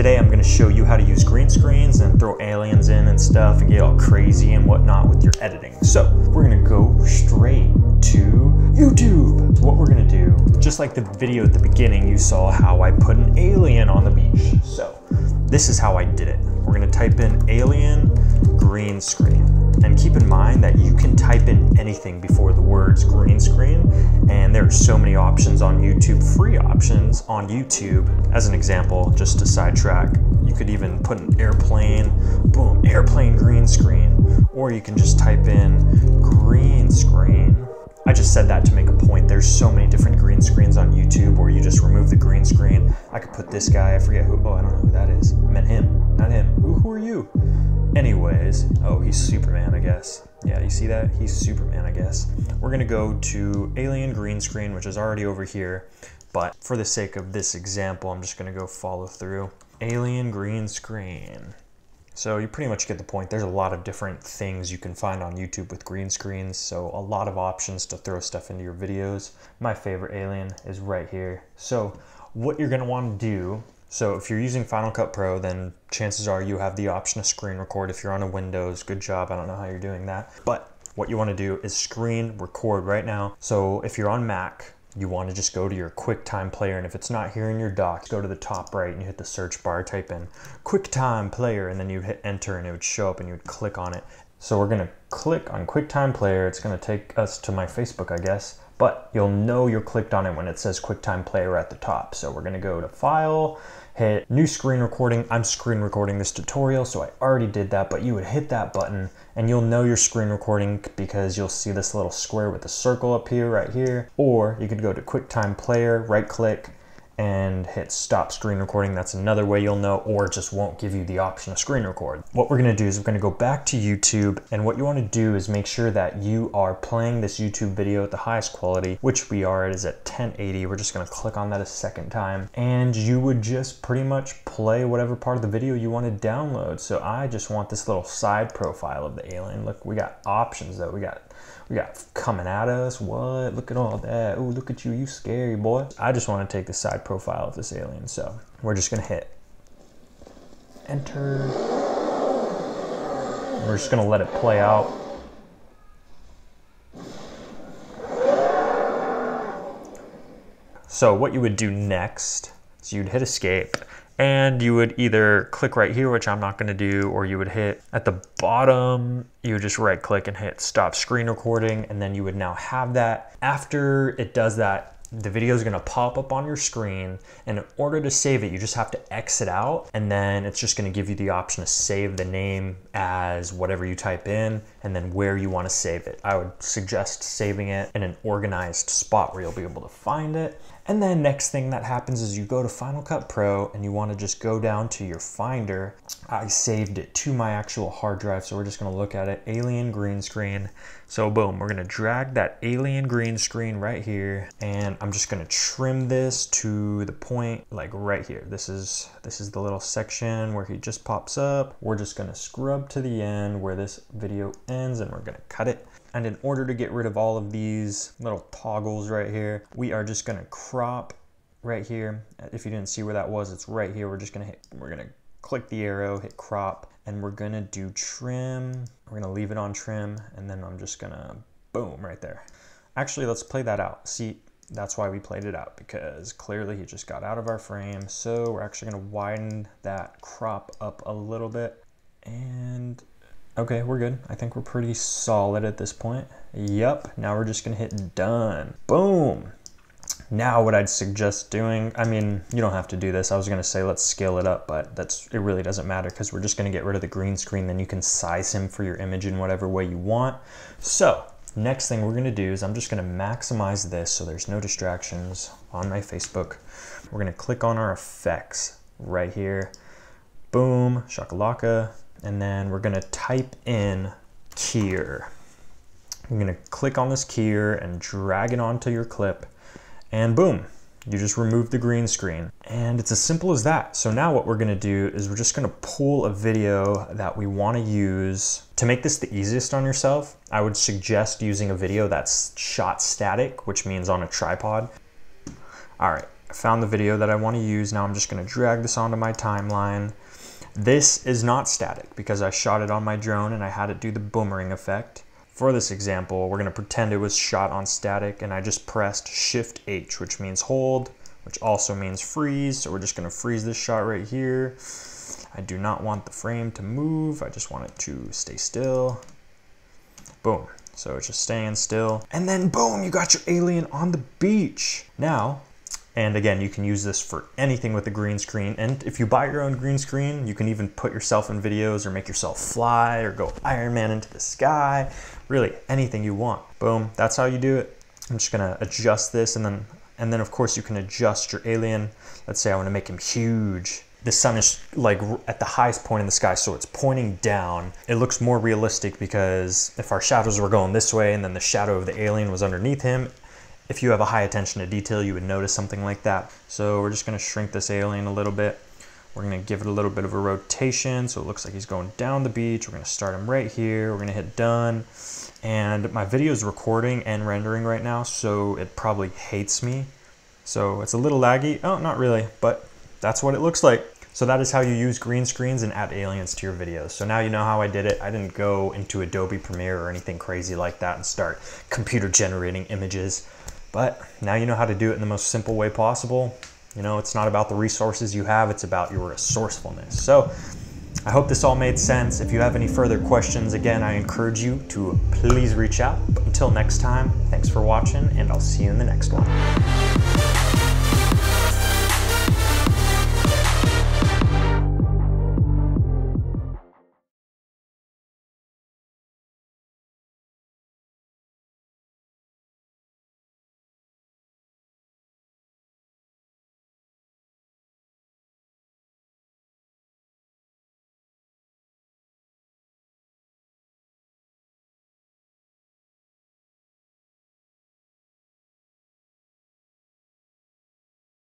Today I'm going to show you how to use green screens and throw aliens in and stuff and get all crazy and whatnot with your editing. So we're going to go straight to YouTube. What we're going to do, just like the video at the beginning, you saw how I put an alien on the beach. So this is how I did it. We're going to type in alien green screen. And keep in mind that you can type in anything before the words green screen, and there are so many options on YouTube, free options on YouTube. As an example, just to sidetrack, you could even put an airplane, boom, airplane green screen, or you can just type in green screen. I just said that to make a point. There's so many different green screens on YouTube where you just remove the green screen. I could put this guy, I forget who, oh, I don't know who that is. I meant him, not him. Who are you? Anyways, oh, he's Superman, I guess. Yeah, you see that? He's Superman, I guess. We're gonna go to alien green screen, which is already over here, but for the sake of this example, I'm just gonna go follow through. Alien green screen. So you pretty much get the point. There's a lot of different things you can find on YouTube with green screens, so a lot of options to throw stuff into your videos. My favorite alien is right here. So what you're gonna wanna do, so if you're using Final Cut Pro, then chances are you have the option to screen record. If you're on a Windows, good job, I don't know how you're doing that. But what you wanna do is screen record right now. So if you're on Mac, you wanna just go to your QuickTime Player, and if it's not here in your dock, go to the top right and you hit the search bar, type in QuickTime Player, and then you hit enter and it would show up and you would click on it. So we're gonna click on QuickTime Player. It's gonna take us to my Facebook, I guess. But you'll know you're clicked on it when it says QuickTime Player at the top. So we're gonna go to File, hit New Screen Recording. I'm screen recording this tutorial, so I already did that, but you would hit that button and you'll know you're screen recording because you'll see this little square with a circle up here, right here. Or you could go to QuickTime Player, right click, and hit stop screen recording. That's another way you'll know, or it just won't give you the option to screen record. What we're gonna do is we're gonna go back to YouTube, and what you wanna do is make sure that you are playing this YouTube video at the highest quality, which we are, it is at 1080. We're just gonna click on that a second time, and you would just pretty much play whatever part of the video you wanna download. So I just want this little side profile of the alien. Look, we got options though, we got coming at us, what? Look at all that, ooh, look at you, you scary boy. I just wanna take the side profile of this alien, so we're just gonna hit enter. And we're just gonna let it play out. So what you would do next, so you'd hit escape, and you would either click right here, which I'm not gonna do, or you would hit at the bottom, you would just right click and hit stop screen recording, and then you would now have that. After it does that, the video is gonna pop up on your screen, and in order to save it, you just have to exit out, and then it's just gonna give you the option to save the name as whatever you type in, and then where you wanna save it. I would suggest saving it in an organized spot where you'll be able to find it. And then next thing that happens is you go to Final Cut Pro and you wanna just go down to your Finder. I saved it to my actual hard drive, so we're just gonna look at it, alien green screen. So boom, we're gonna drag that alien green screen right here, and I'm just gonna trim this to the point, like right here. This is the little section where he just pops up. We're just gonna scrub to the end where this video ends, and we're gonna cut it. And in order to get rid of all of these little toggles right here, we are just gonna crop right here. If you didn't see where that was, it's right here. We're just gonna hit, we're gonna click the arrow, hit crop, and we're gonna do trim. We're gonna leave it on trim, and then I'm just gonna, boom, right there. Actually, let's play that out. See, that's why we played it out, because clearly he just got out of our frame. So we're actually gonna widen that crop up a little bit, and okay, we're good. I think we're pretty solid at this point. Yep, now we're just gonna hit done. Boom. Now what I'd suggest doing, I mean, you don't have to do this. I was gonna say let's scale it up, but it really doesn't matter because we're just gonna get rid of the green screen, then you can size him for your image in whatever way you want. So next thing we're gonna do is I'm just gonna maximize this so there's no distractions on my Facebook. We're gonna click on our effects right here. Boom, shakalaka. And then we're gonna type in keyer. I'm gonna click on this keyer and drag it onto your clip, and boom, you just remove the green screen. And it's as simple as that. So now what we're gonna do is we're just gonna pull a video that we wanna use. To make this the easiest on yourself, I would suggest using a video that's shot static, which means on a tripod. All right, I found the video that I want to use. Now I'm just going to drag this onto my timeline. This is not static because I shot it on my drone and I had it do the boomerang effect. For this example, we're going to pretend it was shot on static, and I just pressed Shift H, which means hold, which also means freeze. So we're just going to freeze this shot right here. I do not want the frame to move. I just want it to stay still. Boom. So it's just staying still. And then boom, you got your alien on the beach. Now, and again, you can use this for anything with a green screen. And if you buy your own green screen, you can even put yourself in videos or make yourself fly or go Iron Man into the sky. Really, anything you want. Boom, that's how you do it. I'm just gonna adjust this, and then of course you can adjust your alien. Let's say I wanna make him huge. The sun is like at the highest point in the sky, so it's pointing down. It looks more realistic because if our shadows were going this way and then the shadow of the alien was underneath him, if you have a high attention to detail, you would notice something like that. So we're just gonna shrink this alien a little bit. We're gonna give it a little bit of a rotation so it looks like he's going down the beach. We're gonna start him right here. We're gonna hit done. And my video is recording and rendering right now, so it probably hates me. So it's a little laggy. Oh, not really, but that's what it looks like. So that is how you use green screens and add aliens to your videos. So now you know how I did it. I didn't go into Adobe Premiere or anything crazy like that and start computer generating images. But now you know how to do it in the most simple way possible. You know, it's not about the resources you have, it's about your resourcefulness. So I hope this all made sense. If you have any further questions, again, I encourage you to please reach out. But until next time, thanks for watching, and I'll see you in the next one.